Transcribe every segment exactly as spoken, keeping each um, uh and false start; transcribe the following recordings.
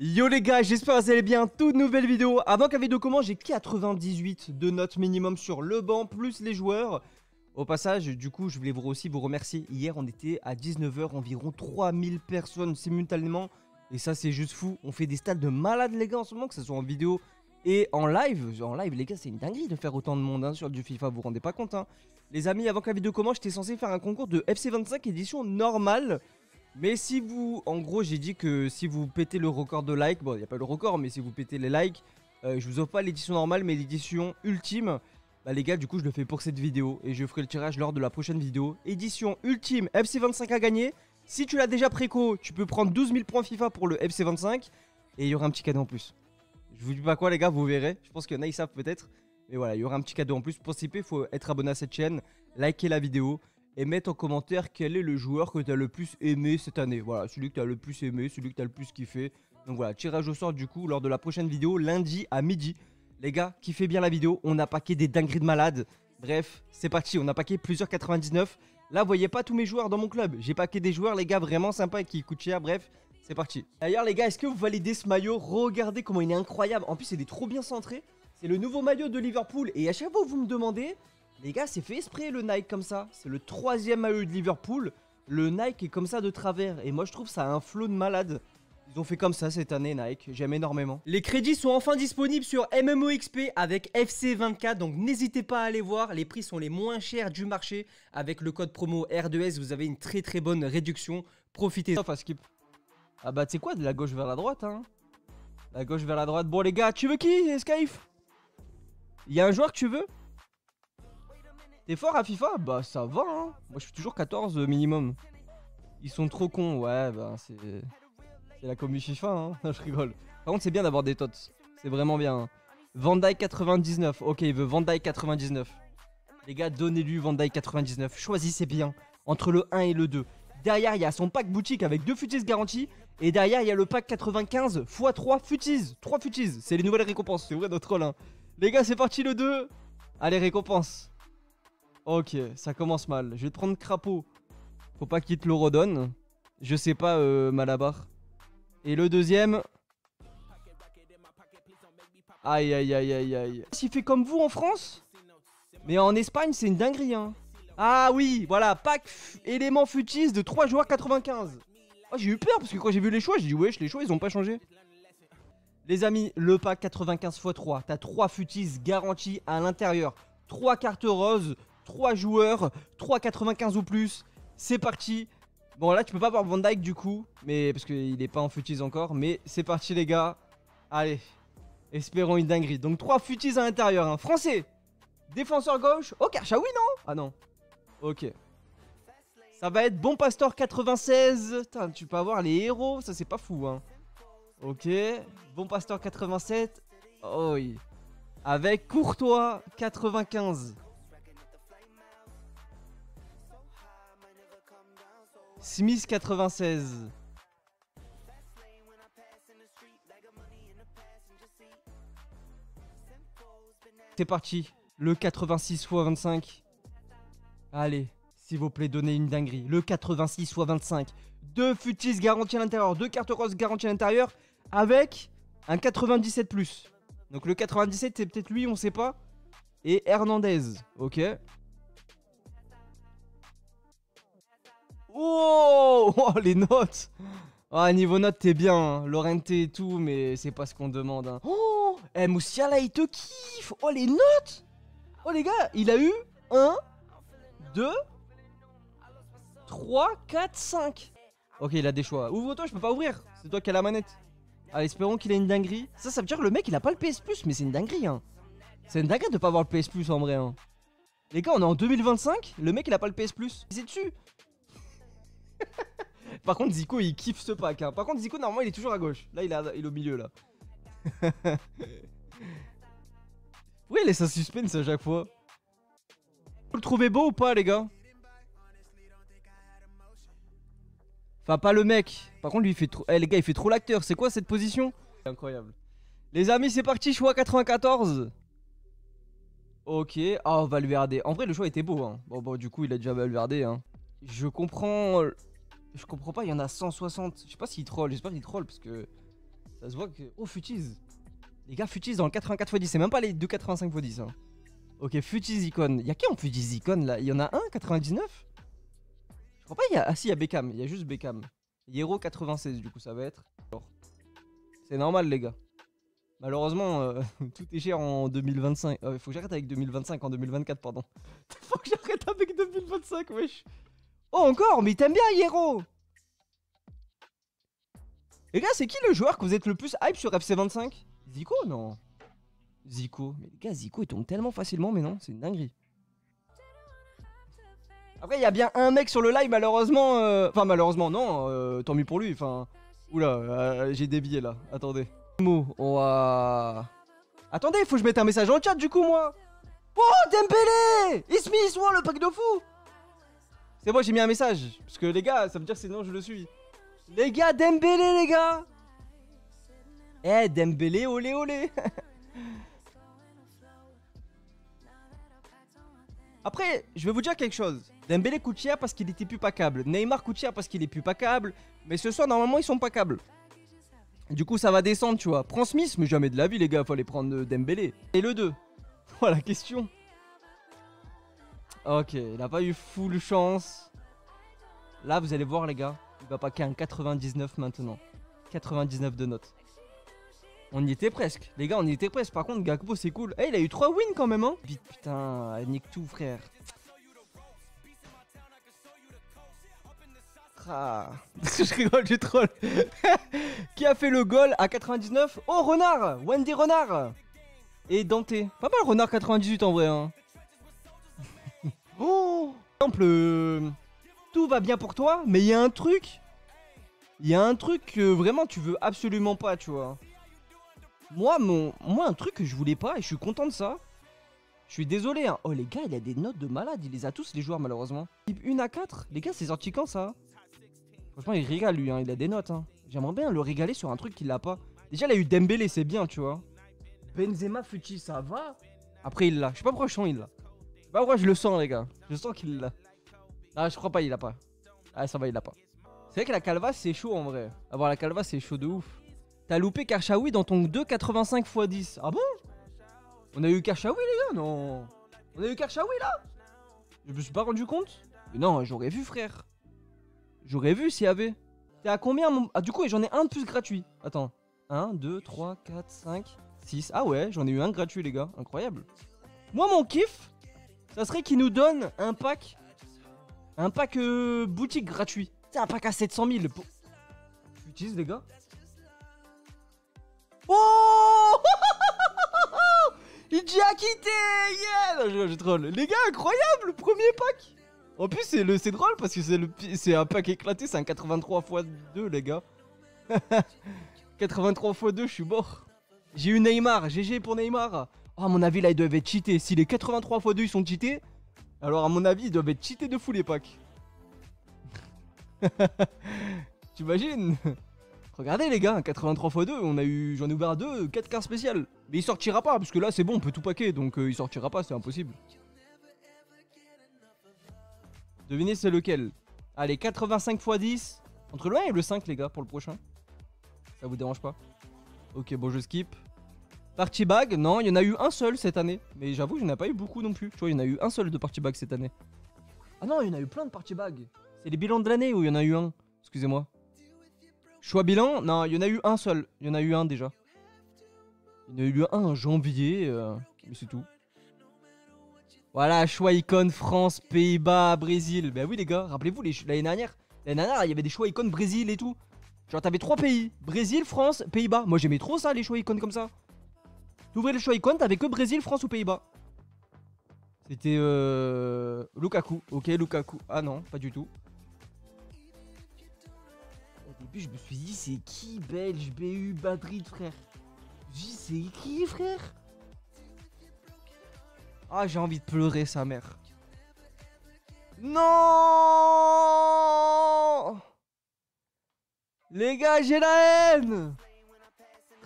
Yo les gars, j'espère que vous allez bien, toute nouvelle vidéo. Avant que la vidéo commence, j'ai quatre-vingt-dix-huit de notes minimum sur le banc, plus les joueurs. Au passage, du coup, je voulais vous aussi vous remercier. Hier, on était à dix-neuf heures, environ trois mille personnes simultanément. Et ça, c'est juste fou. On fait des stats de malades, les gars, en ce moment, que ce soit en vidéo et en live. En live, les gars, c'est une dinguerie de faire autant de monde hein, sur du FIFA, vous vous rendez pas compte. Hein. Les amis, avant que la vidéo commence, j'étais censé faire un concours de F C vingt-cinq édition normale. Mais si vous, en gros j'ai dit que si vous pétez le record de likes, bon il n'y a pas le record mais si vous pétez les likes, euh, je vous offre pas l'édition normale mais l'édition ultime. Bah les gars du coup je le fais pour cette vidéo et je ferai le tirage lors de la prochaine vidéo. Édition ultime F C vingt-cinq à gagner, si tu l'as déjà préco tu peux prendre douze mille points FIFA pour le F C vingt-cinq et il y aura un petit cadeau en plus. Je vous dis pas quoi les gars, vous verrez, je pense qu'il y en a ils savent peut-être. Mais voilà il y aura un petit cadeau en plus, pour participer il faut être abonné à cette chaîne, liker la vidéo. Et mettre en commentaire quel est le joueur que tu as le plus aimé cette année. Voilà, celui que tu as le plus aimé, celui que tu as le plus kiffé. Donc voilà, tirage au sort du coup lors de la prochaine vidéo, lundi à midi. Les gars, kiffez bien la vidéo, on a paqué des dingueries de malades. Bref, c'est parti, on a paqué plusieurs quatre-vingt-dix-neuf. Là, vous voyez pas tous mes joueurs dans mon club. J'ai paqué des joueurs, les gars, vraiment sympas et qui coûtent cher, bref, c'est parti. D'ailleurs, les gars, est-ce que vous validez ce maillot? Regardez comment il est incroyable. En plus, il est trop bien centré. C'est le nouveau maillot de Liverpool et à chaque fois que vous me demandez... Les gars, c'est fait exprès le Nike comme ça. C'est le troisième maillot de Liverpool. Le Nike est comme ça de travers. Et moi, je trouve ça un flow de malade. Ils ont fait comme ça cette année, Nike. J'aime énormément. Les crédits sont enfin disponibles sur M M O X P avec F C vingt-quatre. Donc, n'hésitez pas à aller voir. Les prix sont les moins chers du marché. Avec le code promo R deux S, vous avez une très très bonne réduction. Profitez. Ah bah, tu sais quoi, de la gauche vers la droite, hein. La gauche vers la droite. Bon, les gars, tu veux qui, Skyf? Il y a un joueur que tu veux? T'es fort à FIFA? Bah ça va hein. Moi je suis toujours quatorze minimum. Ils sont trop cons, ouais bah c'est... C'est la commu FIFA hein, je rigole. Par contre c'est bien d'avoir des tots, c'est vraiment bien hein. Van Dijk quatre-vingt-dix-neuf, ok il veut Van Dijk quatre-vingt-dix-neuf. Les gars donnez-lui Van Dijk quatre-vingt-dix-neuf, choisissez bien. Entre le un et le deux. Derrière il y a son pack boutique avec deux futis garantis. Et derrière il y a le pack quatre-vingt-quinze fois trois futis. trois futis, c'est les nouvelles récompenses, c'est vrai notre rôle hein. Les gars c'est parti le deux. Allez récompense. Ok, ça commence mal. Je vais te prendre Crapaud. Faut pas qu'il te le redonne. Je sais pas, euh, Malabar. Et le deuxième... Aïe, aïe, aïe, aïe, aïe. S'il fait comme vous en France? Mais en Espagne, c'est une dinguerie, hein. Ah oui, voilà, pack élément futis de trois joueurs quatre-vingt-quinze. Oh, j'ai eu peur, parce que quand j'ai vu les choix, j'ai dit, wesh, les choix, ils ont pas changé. Les amis, le pack quatre-vingt-quinze fois trois. T'as trois futis garantis à l'intérieur. trois cartes roses. trois joueurs, trois quatre-vingt-quinze ou plus, c'est parti. Bon là tu peux pas avoir Van Dijk du coup, mais parce qu'il est pas en futis encore, mais c'est parti les gars. Allez, espérons une dinguerie. Donc trois futis à l'intérieur, hein. Français, défenseur gauche, oh Kerchaoui non? Ah non, ok. Ça va être Bon Pastor quatre-vingt-seize, putain tu peux avoir les héros, ça c'est pas fou hein. Ok, Bon Pastor quatre-vingt-sept, oh oui. Avec Courtois quatre-vingt-quinze. Smith quatre-vingt-seize. C'est parti. Le quatre-vingt-six fois vingt-cinq. Allez, s'il vous plaît, donnez une dinguerie. Le quatre-vingt-six fois vingt-cinq. Deux futis garantis à l'intérieur. Deux cartes roses garanties à l'intérieur. Avec un quatre-vingt-dix-sept plus. Donc le quatre-vingt-dix-sept, c'est peut-être lui, on sait pas. Et Hernandez. Ok. Oh, oh, les notes. Ah, niveau notes, t'es bien. Hein. Lorenté et tout, mais c'est pas ce qu'on demande. Hein. Oh, eh, Moussiala, il te kiffe. Oh, les notes. Oh, les gars, il a eu un, deux, trois, quatre, cinq. Ok, il a des choix. Ouvre-toi, je peux pas ouvrir. C'est toi qui as la manette. Allez, espérons qu'il a une dinguerie. Ça, ça veut dire que le mec, il a pas le P S Plus, mais c'est une dinguerie. Hein. C'est une dinguerie de pas avoir le P S Plus en vrai. Hein. Les gars, on est en deux mille vingt-cinq. Le mec, il a pas le P S Plus. C'est dessus. Par contre Zico il kiffe ce pack hein. Par contre Zico normalement il est toujours à gauche. Là il est, à, il est au milieu là. Oui il laisse un suspense à chaque fois. Vous le trouvez beau ou pas les gars? Enfin pas le mec. Par contre lui il fait trop... Eh les gars il fait trop l'acteur. C'est quoi cette position? C'est incroyable. Les amis c'est parti choix quatre-vingt-quatorze. Ok. Oh Valverde. En vrai le choix était beau hein. Bon bon du coup il a déjà Valverde hein. Je comprends... Je comprends pas, il y en a cent soixante. Je sais pas s'il troll, j'espère qu'il troll parce que... Ça se voit que... Oh, Futise. Les gars, Futise dans le quatre-vingt-quatre fois dix. C'est même pas les deux virgule quatre-vingt-cinq fois dix. Hein. Ok, Futise Icon. Y'a qui en Futise Icon là? Il y en a un, quatre-vingt-dix-neuf? Je crois pas, il y a... Ah si, il y a Beckham. Il y a juste Beckham. Hero quatre-vingt-seize, du coup, ça va être... C'est normal, les gars. Malheureusement, euh, tout est cher en deux mille vingt-cinq. Euh, faut que j'arrête avec deux mille vingt-cinq, en deux mille vingt-quatre, pardon. Faut que j'arrête avec deux mille vingt-cinq, wesh. Oh, encore? Mais t'aimes bien, Hero. Les gars, c'est qui le joueur que vous êtes le plus hype sur F C vingt-cinq? Zico? Non. Zico. Mais les gars, Zico, il tombe tellement facilement, mais non, c'est une dinguerie. Après, il y a bien un mec sur le live, malheureusement... Euh... Enfin, malheureusement, non. Euh, tant mieux pour lui, enfin... Oula, euh, j'ai dévié, là. Attendez. Mot, on va... Attendez, il faut que je mette un message en chat, du coup, moi. Oh, Dembélé et Smith, oh, le pack de fou. C'est bon, j'ai mis un message. Parce que, les gars, ça veut dire sinon, je le suis. Les gars, Dembélé, les gars. Eh, hey, Dembélé, olé, olé. Après, je vais vous dire quelque chose. Dembélé coûte cher parce qu'il était plus packable. Neymar coûte cher parce qu'il est plus packable. Mais ce soir, normalement, ils sont packables. Du coup, ça va descendre, tu vois. Prends Smith, mais jamais de la vie, les gars. Fallait prendre Dembélé. Et le deux. Oh, la question. Ok, il n'a pas eu full chance. Là, vous allez voir, les gars. Il va packer un quatre-vingt-dix-neuf maintenant. quatre-vingt-dix-neuf de notes. On y était presque. Les gars, on y était presque. Par contre, Gakpo, c'est cool. Eh, hey, il a eu trois wins quand même, hein. Vite, putain. Elle nique tout, frère. Ah. Je rigole, je troll. Qui a fait le goal à quatre-vingt-dix-neuf? Oh, Renard, Wendy Renard. Et Dante. Pas mal, Renard quatre-vingt-dix-huit en vrai. Hein. Oh, par exemple, euh, tout va bien pour toi, mais il y a un truc. Il y a un truc que vraiment tu veux absolument pas, tu vois. Moi, mon, moi, un truc que je voulais pas et je suis content de ça. Je suis désolé. Hein. Oh, les gars, il a des notes de malade. Il les a tous, les joueurs, malheureusement. une à quatre. Les gars, c'est sorti quand ça? Franchement, il régale, lui, hein. Il a des notes. Hein. J'aimerais bien le régaler sur un truc qu'il n'a pas. Déjà, il a eu Dembélé, c'est bien, tu vois. Benzema, Fuchi, ça va. Après, il l'a. Je sais pas pourquoi je sens il l'a. Je sais pas pourquoi je le sens, les gars. Je sens qu'il l'a. Ah, je crois pas, il l'a pas. Ah, ça va, il l'a pas. C'est vrai que la calva, c'est chaud, en vrai. Avoir la calva, c'est chaud de ouf. T'as loupé Kerchaoui dans ton deux virgule quatre-vingt-cinq fois dix. Ah bon? On a eu Kerchaoui, les gars? Non. On a eu Kerchaoui, là? Je me suis pas rendu compte. Mais non, j'aurais vu, frère. J'aurais vu s'il y avait. T'es à combien mon... Ah, du coup, j'en ai un de plus gratuit. Attends. un, deux, trois, quatre, cinq, six. Ah ouais, j'en ai eu un gratuit, les gars. Incroyable. Moi, mon kiff, ça serait qu'il nous donne un pack. Un pack euh, boutique gratuit. C'est un pack à sept cent mille. Pour... J'utilise, les gars. Oh. Il dit à quitter. Yeah. Non, je, je troll. Les gars, incroyable. Le premier pack. En plus, c'est drôle parce que c'est un pack éclaté, c'est un quatre-vingt-trois fois deux, les gars. quatre-vingt-trois fois deux, je suis mort. J'ai eu Neymar, G G pour Neymar. Oh, à mon avis, là, ils doivent être cheatés. Si les quatre-vingt-trois fois deux, ils sont cheatés, alors à mon avis, ils doivent être cheatés de fou, les packs. T'imagines? Regardez, les gars, quatre-vingt-trois fois deux, j'en ai ouvert deux, quatre cartes spéciales. Mais il sortira pas, parce que là, c'est bon, on peut tout paquer, donc euh, il sortira pas, c'est impossible. Devinez c'est lequel. Allez, quatre-vingt-cinq fois dix. Entre le un et le cinq, les gars, pour le prochain. Ça vous dérange pas? Ok, bon, je skip. Party bag, non, il y en a eu un seul cette année. Mais j'avoue, je n'en ai pas eu beaucoup non plus. Tu vois, il y en a eu un seul de party bag cette année. Ah non, il y en a eu plein de party bag. C'est les bilans de l'année où il y en a eu un? Excusez-moi. Choix bilan? Non, il y en a eu un seul. Il y en a eu un déjà. Il y en a eu un en janvier. Euh, mais c'est tout. Voilà, choix icône France, Pays-Bas, Brésil. Ben oui, les gars, rappelez-vous, l'année dernière, l'année dernière, il y avait des choix icônes Brésil et tout. Genre, t'avais trois pays. Brésil, France, Pays-Bas. Moi, j'aimais trop ça, les choix icônes comme ça. T'ouvrais le choix icône, t'avais que Brésil, France ou Pays-Bas. C'était euh... Lukaku. Ok, Lukaku. Ah non, pas du tout. Au début, je me suis dit, c'est qui, Belge, B U, Madrid, frère? Je me suis dit, c'est qui, frère? Ah, j'ai envie de pleurer sa mère. Non, les gars, j'ai la haine.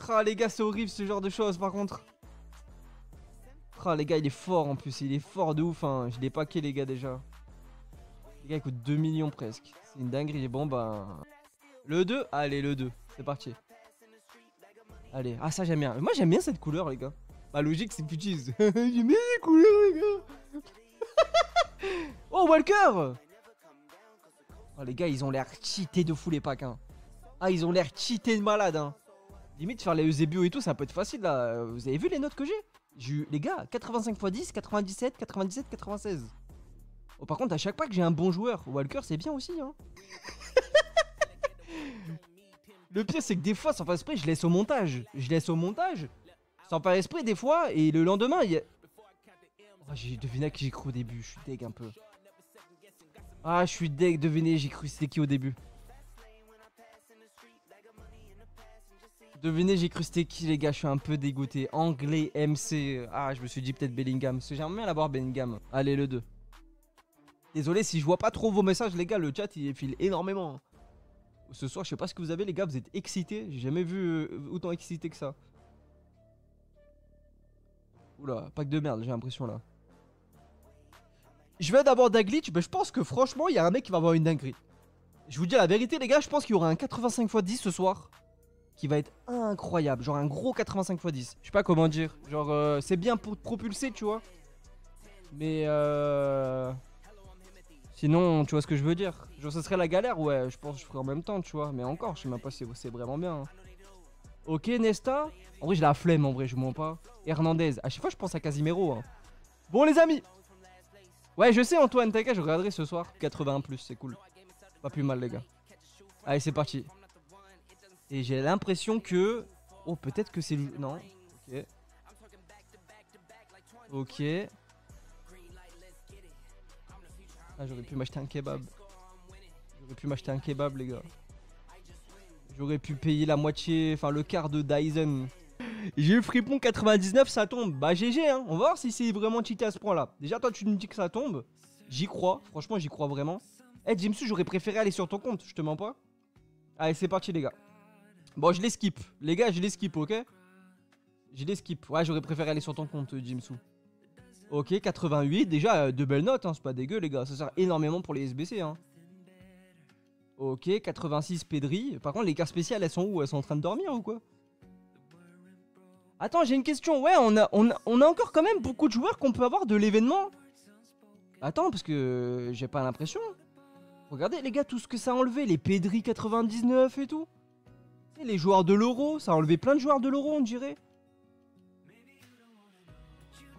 Ah, les gars, c'est horrible ce genre de choses par contre. Ah, les gars, il est fort en plus. Il est fort de ouf. Hein. Je l'ai packé, les gars, déjà. Les gars, il coûte deux millions presque. C'est une dinguerie. Bon, bah. Le deux. Allez, le deux. C'est parti. Allez, ah ça j'aime bien. Moi j'aime bien cette couleur les gars. Bah logique c'est putise. J'aime bien les couleurs les gars. Oh Walker. Oh les gars ils ont l'air cheatés de fou les packs hein. Ah ils ont l'air cheatés de malade hein. Limite faire les Eusebio et tout ça peut être facile là. Vous avez vu les notes que j'ai? J'ai eu les gars quatre-vingt-cinq fois dix, quatre-vingt-dix-sept, quatre-vingt-dix-sept, quatre-vingt-seize. Oh par contre à chaque pack j'ai un bon joueur. Walker c'est bien aussi hein. Le pire c'est que des fois sans faire esprit je laisse au montage. Je laisse au montage sans faire esprit des fois et le lendemain il y a... Oh, j'ai deviné qui j'ai cru au début, je suis deg un peu. Ah je suis deg, devinez j'ai cru c'était qui au début. Devinez j'ai cru c'était qui les gars, je suis un peu dégoûté. Anglais, M C, ah je me suis dit peut-être Bellingham. Parce que j'aime bien l'avoir Bellingham, allez le deux. Désolé si je vois pas trop vos messages les gars, le chat il file énormément. Ce soir, je sais pas ce que vous avez, les gars. Vous êtes excités. J'ai jamais vu autant excité que ça. Oula, pack de merde, j'ai l'impression là. Je vais d'abord d'un glitch. Mais je pense que franchement, il y a un mec qui va avoir une dinguerie. Je vous dis la vérité, les gars. Je pense qu'il y aura un quatre-vingt-cinq fois dix ce soir qui va être incroyable. Genre un gros quatre-vingt-cinq fois dix. Je sais pas comment dire. Genre, euh, c'est bien pour te propulser, tu vois. Mais euh. Sinon, tu vois ce que je veux dire. Genre, ce serait la galère, ouais, je pense que je ferais en même temps, tu vois. Mais encore, je sais même pas si c'est vraiment bien. Hein. Ok, Nesta. En vrai, j'ai la flemme, en vrai, je mens pas. Hernandez. À chaque fois, je pense à Casimiro. Hein. Bon, les amis. Ouais, je sais, Antoine, t'inquiète, je regarderai ce soir. quatre-vingts plus, c'est cool. Pas plus mal, les gars. Allez, c'est parti. Et j'ai l'impression que... Oh, peut-être que c'est... Non. Ok. Ok. Ah, j'aurais pu m'acheter un kebab. J'aurais pu m'acheter un kebab, les gars. J'aurais pu payer la moitié, enfin le quart de Dyson. J'ai eu Fripon quatre-vingt-dix-neuf, ça tombe. Bah G G, hein. On va voir si c'est vraiment cheaté à ce point-là. Déjà, toi, tu me dis que ça tombe. J'y crois. Franchement, j'y crois vraiment. Eh, hey, Jimsu, j'aurais préféré aller sur ton compte. Je te mens pas. Allez, c'est parti, les gars. Bon, je les skip. Les gars, je les skip, ok? Je les skip. Ouais, j'aurais préféré aller sur ton compte, Jimsu. Ok, quatre-vingt-huit, déjà de belles notes, hein, c'est pas dégueu les gars, ça sert énormément pour les S B C. Hein. Ok, quatre-vingt-six Pedri, par contre les cartes spéciales elles sont où? Elles sont en train de dormir ou quoi? Attends, j'ai une question, ouais, on a, on, a, on a encore quand même beaucoup de joueurs qu'on peut avoir de l'événement. Attends, parce que j'ai pas l'impression. Regardez les gars, tout ce que ça a enlevé, les Pedri quatre-vingt-dix-neuf et tout. Et les joueurs de l'euro, ça a enlevé plein de joueurs de l'euro on dirait.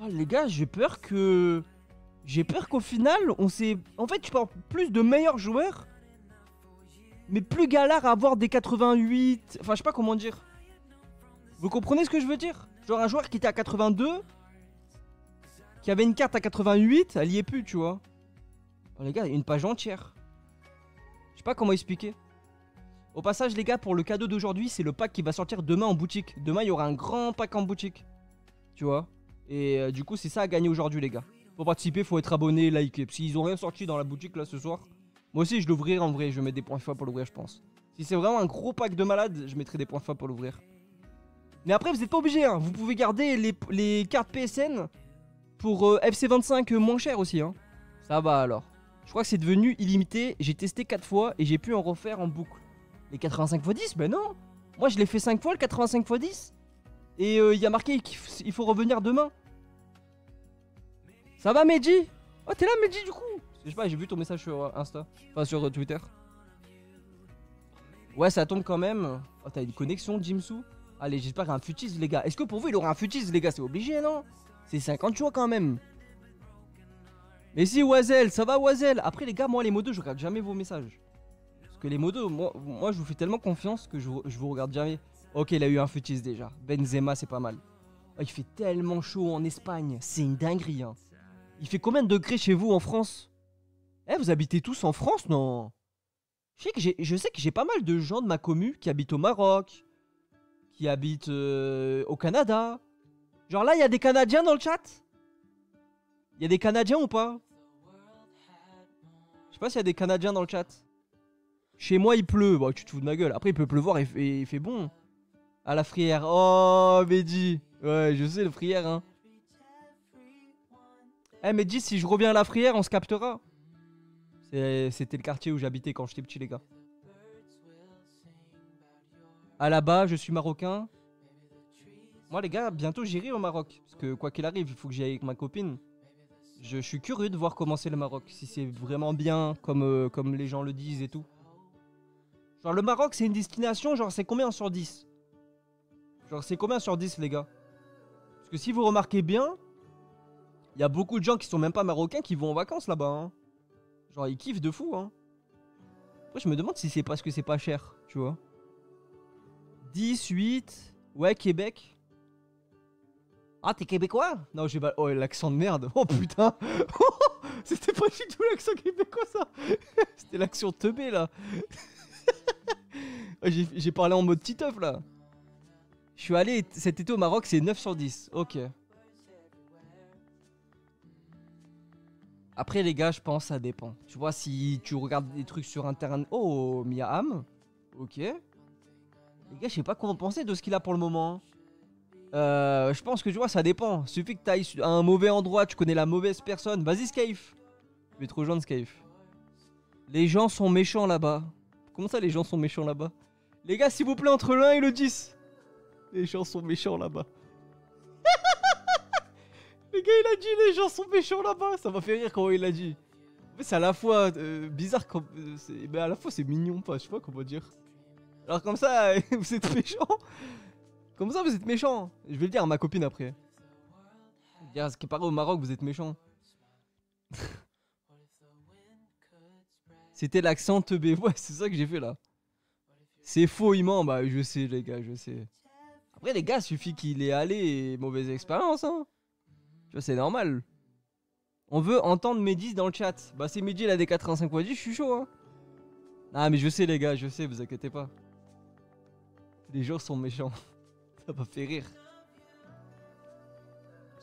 Oh, les gars, j'ai peur que... J'ai peur qu'au final, on s'est... En fait, je parle plus de meilleurs joueurs, mais plus galère à avoir des quatre-vingt-huit... Enfin, je sais pas comment dire. Vous comprenez ce que je veux dire? Genre un joueur qui était à quatre-vingt-deux, qui avait une carte à quatre-vingt-huit, elle y est plus, tu vois. Oh, les gars, une page entière. Je sais pas comment expliquer. Au passage, les gars, pour le cadeau d'aujourd'hui, c'est le pack qui va sortir demain en boutique. Demain, il y aura un grand pack en boutique. Tu vois? Et euh, du coup, c'est ça à gagner aujourd'hui, les gars. Pour participer, faut être abonné, liker. Parce qu'ils ont rien sorti dans la boutique, là, ce soir. Moi aussi, je l'ouvrirai en vrai. Je mets des points F A pour l'ouvrir, je pense. Si c'est vraiment un gros pack de malades, je mettrai des points F A pour l'ouvrir. Mais après, vous n'êtes pas obligé, hein. Vous pouvez garder les, les cartes P S N pour euh, F C vingt-cinq euh, moins cher aussi, hein. Ça va, alors. Je crois que c'est devenu illimité. J'ai testé quatre fois et j'ai pu en refaire en boucle. Les quatre-vingt-cinq fois dix, ben non. Moi, je l'ai fait cinq fois, le quatre-vingt-cinq fois dix. Et il euh, y a marqué qu'il faut revenir demain. Ça va Mehdi? Oh t'es là Mehdi du coup? Je sais pas, j'ai vu ton message sur Insta. Enfin sur euh, Twitter. Ouais ça tombe quand même. Oh t'as une connexion Jimsu. Allez j'espère qu'il y a un futise les gars. Est-ce que pour vous il aura un futise les gars? C'est obligé non? C'est cinquante jours quand même. Mais si Wazel, ça va Wazel. Après les gars moi les modos je regarde jamais vos messages. Parce que les modos moi, moi je vous fais tellement confiance que je, je vous regarde jamais. Ok il a eu un futise déjà. Benzema c'est pas mal. Oh, il fait tellement chaud en Espagne. C'est une dinguerie hein. Il fait combien de degrés chez vous en France? Eh, vous habitez tous en France, non? Je sais que j'ai, je sais que j'ai pas mal de gens de ma commu qui habitent au Maroc, qui habitent euh, au Canada. Genre là, il y a des Canadiens dans le chat? Il y a des Canadiens ou pas? Je sais pas s'il y a des Canadiens dans le chat. Chez moi, il pleut. Bah, tu te fous de ma gueule. Après, il peut pleuvoir et, et il fait bon. À la frière. Oh, Mehdi. Ouais, je sais, le frière, hein. Eh hey, mais dis si je reviens à la frière on se captera. C'était le quartier où j'habitais quand j'étais petit les gars. À là-bas je suis marocain. Moi, les gars, bientôt j'irai au Maroc. Parce que quoi qu'il arrive, il faut que j'aille avec ma copine. Je, je suis curieux de voir comment c'est le Maroc. Si c'est vraiment bien, comme, euh, comme les gens le disent et tout. Genre, le Maroc, c'est une destination, genre, c'est combien sur dix? Genre, c'est combien sur dix, les gars? Parce que si vous remarquez bien, il y a beaucoup de gens qui sont même pas marocains qui vont en vacances là-bas. Hein. Genre, ils kiffent de fou. Hein. Après, je me demande si c'est parce que c'est pas cher, tu vois. dix, huit... Ouais, Québec. Ah, t'es québécois? Non, j'ai pas... Oh, l'accent de merde. Oh, putain. C'était pas du tout l'accent québécois, ça. C'était l'accent teubé, là. J'ai parlé en mode titeuf, là. Je suis allé cet été au Maroc, c'est neuf sur dix. Ok. Après, les gars, je pense ça dépend. Tu vois, si tu regardes des trucs sur internet... Oh, Miam. Ok. Les gars, je sais pas comment penser de ce qu'il a pour le moment. Euh, je pense que tu vois, ça dépend. Suffit que t'ailles à un mauvais endroit, tu connais la mauvaise personne. Vas-y, Skyf. Je vais te rejoindre, Skyf. Les gens sont méchants là-bas. Comment ça, les gens sont méchants là-bas? Les gars, s'il vous plaît, entre le un et le dix. Les gens sont méchants là-bas. Les gars, il a dit les gens sont méchants là-bas. Ça m'a fait rire quand il l'a dit. En fait, c'est à la fois euh, bizarre, quand, euh, mais à la fois c'est mignon, pas, je sais pas comment dire. Alors comme ça, vous êtes méchants. Comme ça, vous êtes méchants. Je vais le dire à ma copine après. Je vais dire, ce qui paraît au Maroc, vous êtes méchants. C'était l'accent teubé. Ouais, c'est ça que j'ai fait là. C'est faux, il ment. Bah, je sais, les gars, je sais. Après, les gars, suffit qu'il ait allé et mauvaise expérience. Hein. Tu vois, c'est normal. On veut entendre Mehdi dans le chat. Bah, c'est Mehdi, il a des quatre-vingt-cinq fois dix, je suis chaud. Hein. Ah, mais je sais, les gars, je sais, vous inquiétez pas. Les gens sont méchants. Ça m'a fait rire.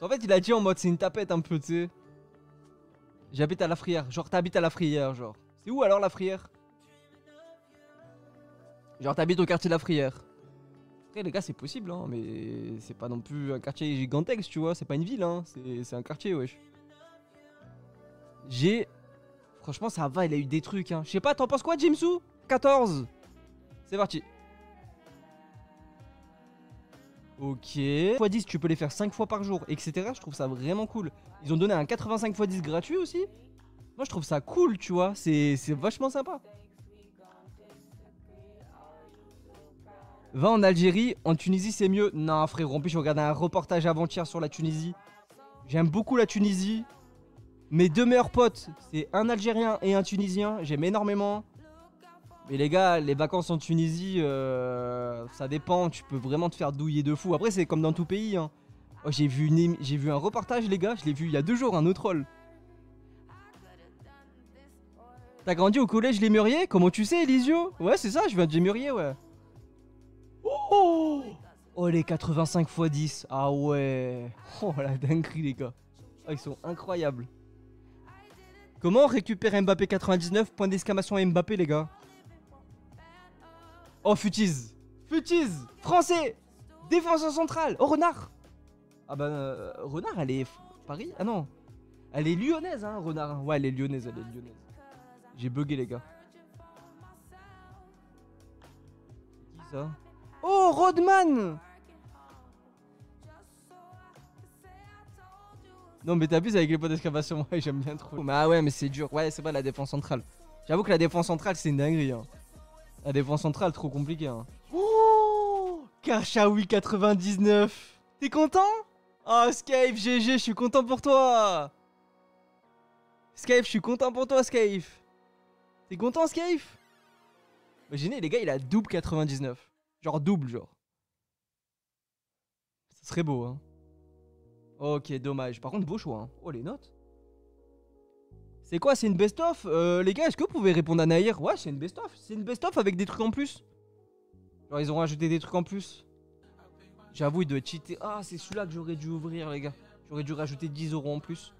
En fait, il a dit en mode, c'est une tapette un peu, tu sais. J'habite à la Frière. Genre, t'habites à la Frière, genre. C'est où alors la Frière? Genre, t'habites au quartier de la Frière. Après, les gars, c'est possible, hein, mais c'est pas non plus un quartier gigantesque, tu vois. C'est pas une ville, hein. C'est un quartier, wesh. J'ai... Franchement, ça va, il a eu des trucs, hein. Je sais pas, t'en penses quoi, Jimsou? quatorze. C'est parti. Ok. fois dix, tu peux les faire cinq fois par jour, et cetera. Je trouve ça vraiment cool. Ils ont donné un quatre-vingt-cinq fois dix gratuit aussi. Moi, je trouve ça cool, tu vois. C'est vachement sympa. Va en Algérie, en Tunisie, c'est mieux. Non, frérot, en plus, je regardais un reportage avant-hier sur la Tunisie. J'aime beaucoup la Tunisie. Mes deux meilleurs potes, c'est un Algérien et un Tunisien. J'aime énormément. Mais les gars, les vacances en Tunisie, euh, ça dépend. Tu peux vraiment te faire douiller de fou. Après, c'est comme dans tout pays. Hein. Oh, j'ai vu, une... j'ai vu un reportage, les gars. Je l'ai vu il y a deux jours, un autre troll. T'as grandi au collège Les Muriers? Comment tu sais, Elisio? Ouais, c'est ça, je viens de Les Muriers, ouais. Oh, oh, les quatre-vingt-cinq fois dix. Ah ouais. Oh, la dinguerie, les gars. Oh, ils sont incroyables. Comment récupérer Mbappé quatre-vingt-dix-neuf? Point d'exclamation Mbappé, les gars. Oh, Futise. Futise. Français. Défenseur central. Oh, Renard. Ah bah, euh, Renard, elle est Paris? Ah non. Elle est lyonnaise, hein, Renard. Ouais, elle est lyonnaise, elle est lyonnaise. J'ai bugué, les gars. Qui ça? Oh, Rodman. Non mais t'abuses avec les points d'exclamation, ouais, j'aime bien trop. Mais ah ouais, mais c'est dur, ouais, c'est pas la défense centrale. J'avoue que la défense centrale, c'est une dinguerie. Hein. La défense centrale, trop compliqué. Hein. Oh, Kerchaoui quatre-vingt-dix-neuf. T'es content? Oh, Skype, G G, je suis content pour toi. Skype, je suis content pour toi, Skype. T'es content, Skype? Imaginez, les gars, il a double quatre-vingt-dix-neuf. Genre double, genre. Ce serait beau, hein. Ok, dommage. Par contre, beau choix. Hein. Oh, les notes. C'est quoi? C'est une best-of? euh, Les gars, est-ce que vous pouvez répondre à Nahir? Ouais, c'est une best-of. C'est une best-of avec des trucs en plus. Genre, ils ont rajouté des trucs en plus. J'avoue, il doit cheater. Ah, c'est celui-là que j'aurais dû ouvrir, les gars. J'aurais dû rajouter dix euros en plus.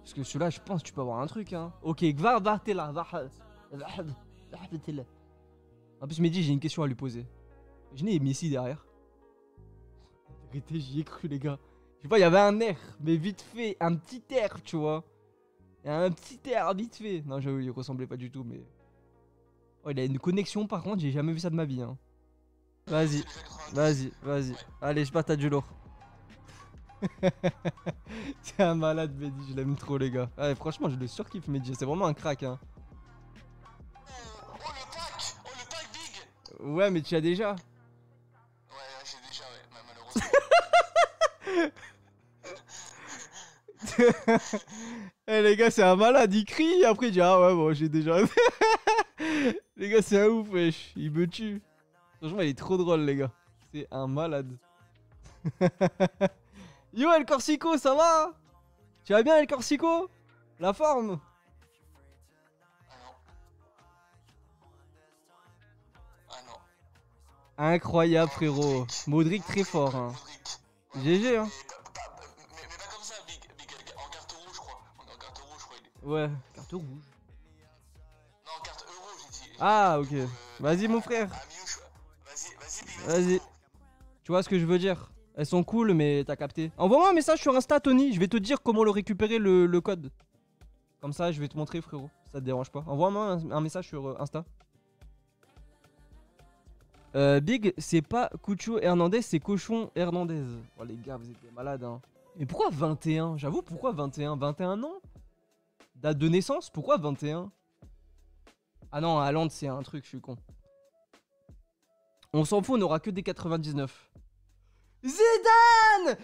Parce que celui-là, je pense que tu peux avoir un truc. Hein. Ok, va, va, t'es là. Va, t'es là. En plus, Mehdi, j'ai une question à lui poser. Je n'ai mis ici derrière. En vérité, j'y ai cru, les gars. Je sais pas, il y avait un air, mais vite fait, un petit air, tu vois. Il y a un petit air, vite fait. Non, j'avoue, il ressemblait pas du tout, mais... Oh, il a une connexion, par contre, j'ai jamais vu ça de ma vie. Hein. Vas-y, vas-y, vas-y. Allez, je bats, t'as du lourd. C'est un malade, Mehdi, je l'aime trop, les gars. Ouais, franchement, je le surkiffe, Mehdi. C'est vraiment un crack, hein. Oh, le pack, oh, le pack big. Ouais, mais tu as déjà. Ouais, ouais, j'ai déjà, ouais, bah, malheureusement. Eh, hey, les gars, c'est un malade, il crie, après il dit ah ouais, bon, j'ai déjà. Les gars, c'est un ouf, wesh, il me tue. Franchement, il est trop drôle, les gars. C'est un malade. Yo, El Corsico, ça va? Tu vas bien, El Corsico? La forme? Ah non. Ah non. Incroyable, frérot. Modric, très fort. Hein. G G, hein. Mais pas comme ça, Big. En carte rouge, je crois. En carte rouge, je crois. Ouais, carte rouge. Non, carte euro, j'ai dit. Ah, ok. Vas-y, mon frère. Vas-y. Tu vois ce que je veux dire? Elles sont cool, mais t'as capté. Envoie-moi un message sur Insta, Tony. Je vais te dire comment le récupérer, le, le code. Comme ça, je vais te montrer, frérot. Ça te dérange pas. Envoie-moi un, un message sur Insta. Euh, Big, c'est pas Cucho Hernandez, c'est Cochon Hernandez. Oh, les gars, vous êtes des malades, hein. Mais pourquoi vingt et un? J'avoue, pourquoi vingt et un? vingt et un ans? Date de naissance? Pourquoi vingt et un? Ah non, à Londres, c'est un truc, je suis con. On s'en fout, on n'aura que des quatre-vingt-dix-neuf. Zidane!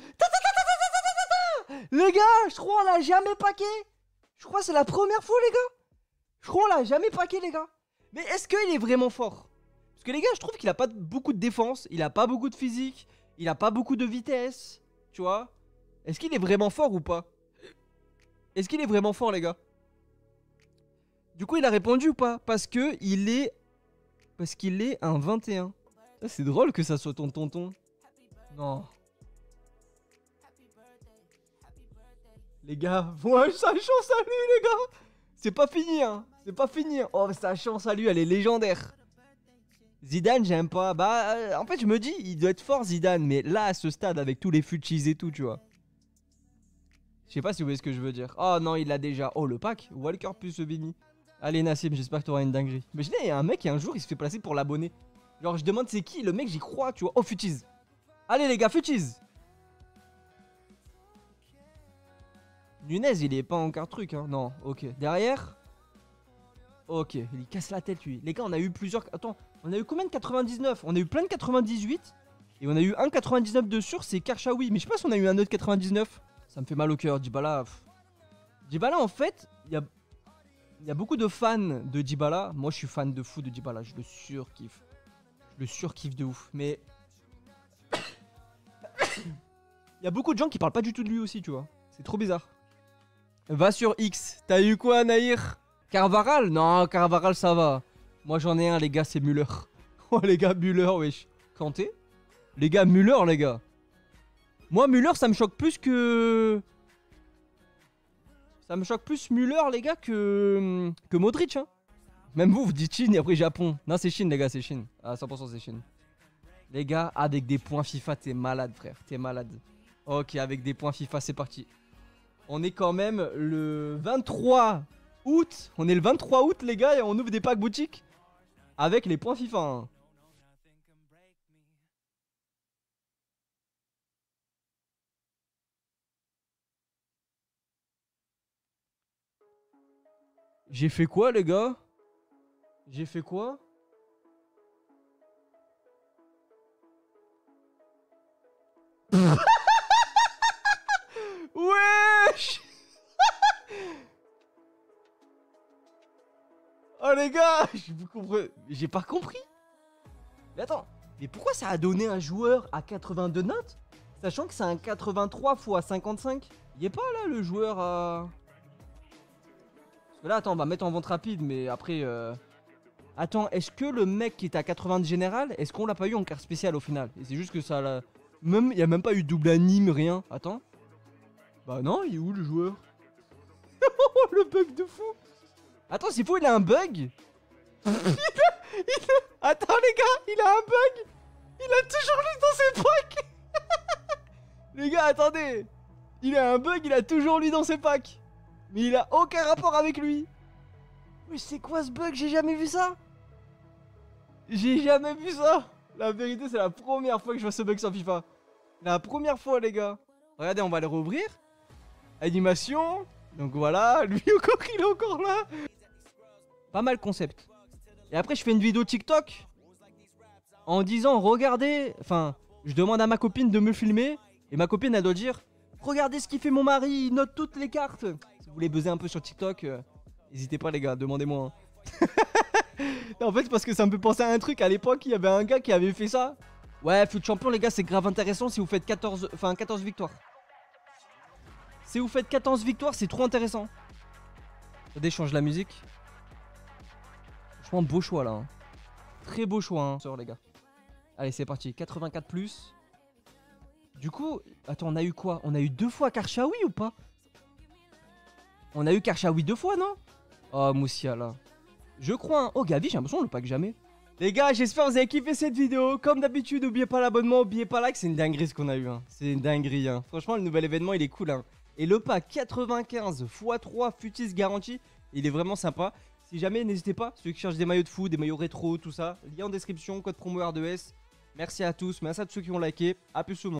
Les gars, je crois on l'a jamais paqué. Je crois c'est la première fois, les gars. Je crois on l'a jamais paqué, les gars. Mais est-ce qu'il est vraiment fort? Parce que les gars, je trouve qu'il a pas beaucoup de défense. Il a pas beaucoup de physique. Il a pas beaucoup de vitesse. Tu vois? Est-ce qu'il est vraiment fort ou pas? Est-ce qu'il est vraiment fort, les gars? Du coup, il a répondu ou pas? Parce que il est... Parce qu'il est un vingt et un. C'est drôle que ça soit ton tonton. Non. Les gars, ouais, sa chance à lui, les gars. C'est pas fini, hein. C'est pas fini. Oh, sa chance à lui, elle est légendaire. Zidane, j'aime pas. Bah, euh, en fait, je me dis, il doit être fort, Zidane. Mais là, à ce stade, avec tous les futchis et tout, tu vois. Je sais pas si vous voyez ce que je veux dire. Oh non, il l'a déjà. Oh, le pack. Walker plus Vini. Allez, Nassim, j'espère que t'auras une dinguerie. Mais je dis, un mec, un jour, il se fait placer pour l'abonné. Genre, je demande c'est qui. Le mec, j'y crois, tu vois. Oh, futchis. Allez les gars, futchis. Nunez, il est pas encore truc, hein. Non, ok. Derrière. Ok, il casse la tête, lui. Les gars, on a eu plusieurs... Attends, on a eu combien de quatre-vingt-dix-neuf? On a eu plein de quatre-vingt-dix-huit. Et on a eu un quatre-vingt-dix-neuf de sûr, c'est Kerchaoui. Mais je sais pas si on a eu un autre quatre-vingt-dix-neuf. Ça me fait mal au cœur, Dybala. Pff. Dybala, en fait, il y a... y a beaucoup de fans de Dybala. Moi, je suis fan de fou de Dybala. Je le surkiffe. Je le surkiffe de ouf. Mais... Il y a beaucoup de gens qui parlent pas du tout de lui aussi, tu vois. C'est trop bizarre. Va sur X. T'as eu quoi, Nahir? Carvajal? Non, Carvajal, ça va. Moi, j'en ai un, les gars, c'est Müller. Oh, les gars, Müller, wesh. Kanté? Les gars, Müller, les gars. Moi, Müller, ça me choque plus que... Ça me choque plus Müller, les gars, que... Que Modric, hein. Même vous, vous dites Chine et après Japon. Non, c'est Chine, les gars, c'est Chine. Ah, cent pour cent, c'est Chine. Les gars, avec des points FIFA, t'es malade, frère. T'es malade. Ok, avec des points FIFA, c'est parti. On est quand même le vingt-trois août. On est le vingt-trois août, les gars, et on ouvre des packs boutiques avec les points FIFA. Hein. J'ai fait quoi, les gars? J'ai fait quoi? Wesh. Oh les gars, je vous comprends. J'ai pas compris. Mais attends, mais pourquoi ça a donné un joueur à quatre-vingt-deux notes, sachant que c'est un quatre-vingt-trois fois cinquante-cinq? Il est pas là le joueur à... Parce que là, attends, on va mettre en vente rapide, mais après... Euh... Attends, est-ce que le mec qui était à quatre-vingts général, est-ce qu'on l'a pas eu en carte spéciale au final? Et c'est juste que ça l'a... Même, y a même pas eu double anime, rien. Attends. Bah non, il est où le joueur? Le bug de fou. Attends, c'est fou, il a un bug. il a, il a... Attends les gars, il a un bug. Il a toujours lui dans ses packs. Les gars, attendez. Il a un bug, il a toujours lui dans ses packs. Mais il a aucun rapport avec lui. Mais c'est quoi ce bug? J'ai jamais vu ça. J'ai jamais vu ça. La vérité, c'est la première fois que je vois ce bug sur FIFA. La première fois, les gars. Regardez, on va le rouvrir. Animation. Donc voilà, lui encore, il est encore là. Pas mal concept. Et après, je fais une vidéo TikTok en disant, regardez... Enfin, je demande à ma copine de me filmer. Et ma copine, elle doit dire, regardez ce qu'il fait mon mari, il note toutes les cartes. Si vous voulez buzzer un peu sur TikTok, euh, n'hésitez pas, les gars, demandez-moi. Hein. En fait, parce que ça me fait penser à un truc. À l'époque, il y avait un gars qui avait fait ça. Ouais, Foot Champion, les gars, c'est grave intéressant si vous faites quatorze, enfin, quatorze victoires. Si vous faites quatorze victoires, c'est trop intéressant. Regardez, je change la musique. Franchement, beau choix, là. Hein. Très beau choix, hein, sur les gars. Allez, c'est parti. quatre-vingt-quatre plus. Du coup, attends, on a eu quoi? On a eu deux fois Kerchaoui ou pas? On a eu Kerchaoui deux fois, non? Oh, Moussiala. Je crois, hein. Oh, Gavi, j'ai l'impression qu'on le pack jamais. Les gars, j'espère que vous avez kiffé cette vidéo. Comme d'habitude, n'oubliez pas l'abonnement, n'oubliez pas like. C'est une dinguerie ce qu'on a eu, hein. C'est une dinguerie, hein. Franchement, le nouvel événement, il est cool, hein. Et le pack quatre-vingt-quinze fois trois futis garanti, il est vraiment sympa. Si jamais, n'hésitez pas, ceux qui cherchent des maillots de foot, des maillots rétro, tout ça, lien en description, code promo R deux S. Merci à tous, merci à tous ceux qui ont liké, à plus tout le monde.